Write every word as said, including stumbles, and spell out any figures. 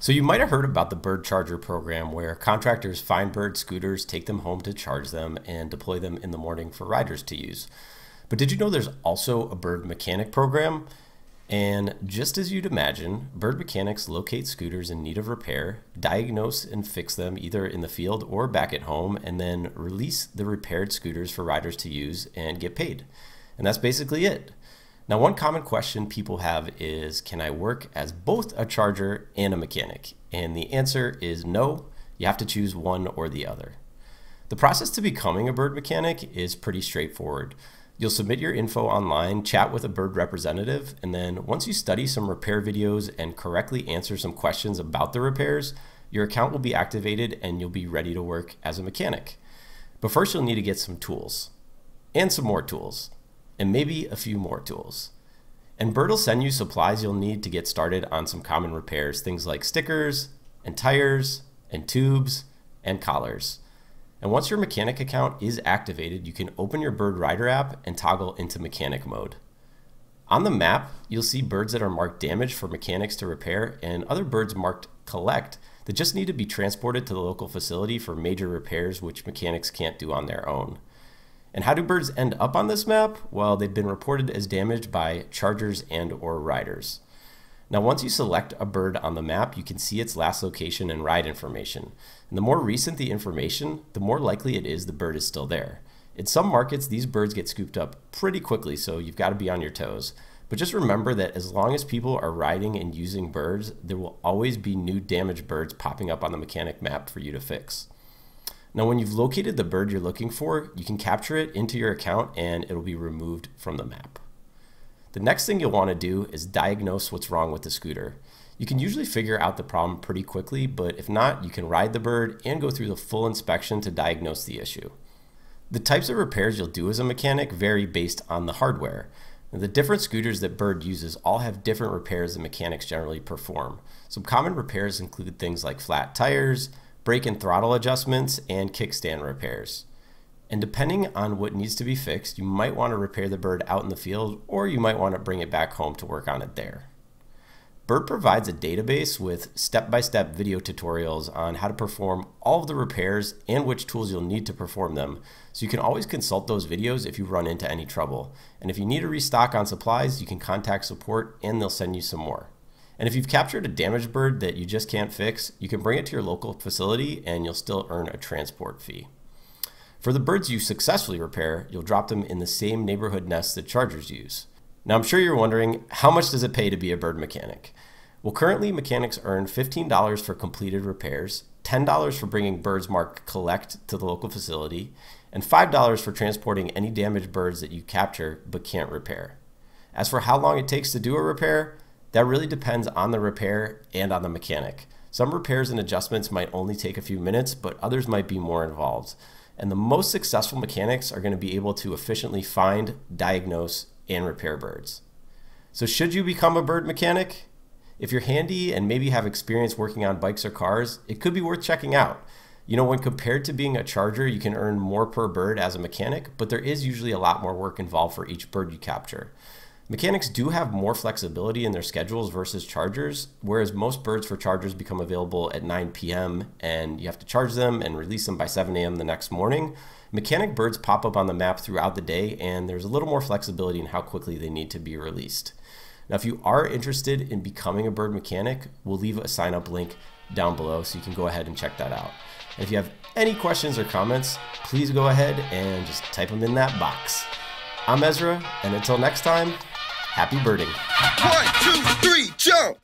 So you might have heard about the Bird Charger program, where contractors find Bird scooters, take them home to charge them, and deploy them in the morning for riders to use. But did you know there's also a Bird Mechanic program? And just as you'd imagine, Bird Mechanics locate scooters in need of repair, diagnose and fix them either in the field or back at home, and then release the repaired scooters for riders to use and get paid. And that's basically it. Now, one common question people have is, can I work as both a charger and a mechanic? And the answer is no, you have to choose one or the other. The process to becoming a Bird mechanic is pretty straightforward. You'll submit your info online, chat with a Bird representative, and then once you study some repair videos and correctly answer some questions about the repairs, your account will be activated and you'll be ready to work as a mechanic. But first you'll need to get some tools, and some more tools, and maybe a few more tools. And Bird will send you supplies you'll need to get started on some common repairs, things like stickers, and tires, and tubes, and collars. And once your mechanic account is activated, you can open your Bird Rider app and toggle into mechanic mode. On the map, you'll see birds that are marked damaged for mechanics to repair and other birds marked collect that just need to be transported to the local facility for major repairs which mechanics can't do on their own. And how do birds end up on this map? Well, they've been reported as damaged by chargers and or riders. Now, once you select a bird on the map, you can see its last location and ride information. And the more recent the information, the more likely it is the bird is still there. In some markets, these birds get scooped up pretty quickly, so you've got to be on your toes. But just remember that as long as people are riding and using birds, there will always be new damaged birds popping up on the mechanic map for you to fix. Now, when you've located the bird you're looking for, you can capture it into your account and it'll be removed from the map. The next thing you'll want to do is diagnose what's wrong with the scooter. You can usually figure out the problem pretty quickly, but if not, you can ride the bird and go through the full inspection to diagnose the issue. The types of repairs you'll do as a mechanic vary based on the hardware. Now, the different scooters that Bird uses all have different repairs that mechanics generally perform. Some common repairs include things like flat tires, brake and throttle adjustments, and kickstand repairs. And depending on what needs to be fixed, you might want to repair the bird out in the field, or you might want to bring it back home to work on it there. Bird provides a database with step-by-step video tutorials on how to perform all of the repairs and which tools you'll need to perform them, so you can always consult those videos if you run into any trouble. And if you need to restock on supplies, you can contact support and they'll send you some more. And if you've captured a damaged bird that you just can't fix, you can bring it to your local facility and you'll still earn a transport fee. For the birds you successfully repair, you'll drop them in the same neighborhood nests that chargers use. Now, I'm sure you're wondering, how much does it pay to be a bird mechanic? Well, currently mechanics earn fifteen dollars for completed repairs, ten dollars for bringing birds marked collect to the local facility, and five dollars for transporting any damaged birds that you capture but can't repair. As for how long it takes to do a repair, that really depends on the repair and on the mechanic. Some repairs and adjustments might only take a few minutes, but others might be more involved. And the most successful mechanics are going to be able to efficiently find, diagnose, and repair birds. So should you become a bird mechanic? If you're handy and maybe have experience working on bikes or cars, it could be worth checking out. You know, when compared to being a charger, you can earn more per bird as a mechanic, but there is usually a lot more work involved for each bird you capture. Mechanics do have more flexibility in their schedules versus chargers, whereas most birds for chargers become available at nine p m and you have to charge them and release them by seven a m the next morning. Mechanic birds pop up on the map throughout the day, and there's a little more flexibility in how quickly they need to be released. Now, if you are interested in becoming a bird mechanic, we'll leave a sign up link down below so you can go ahead and check that out. And if you have any questions or comments, please go ahead and just type them in that box. I'm Ezra, and until next time, happy birding. One, two, three, jump!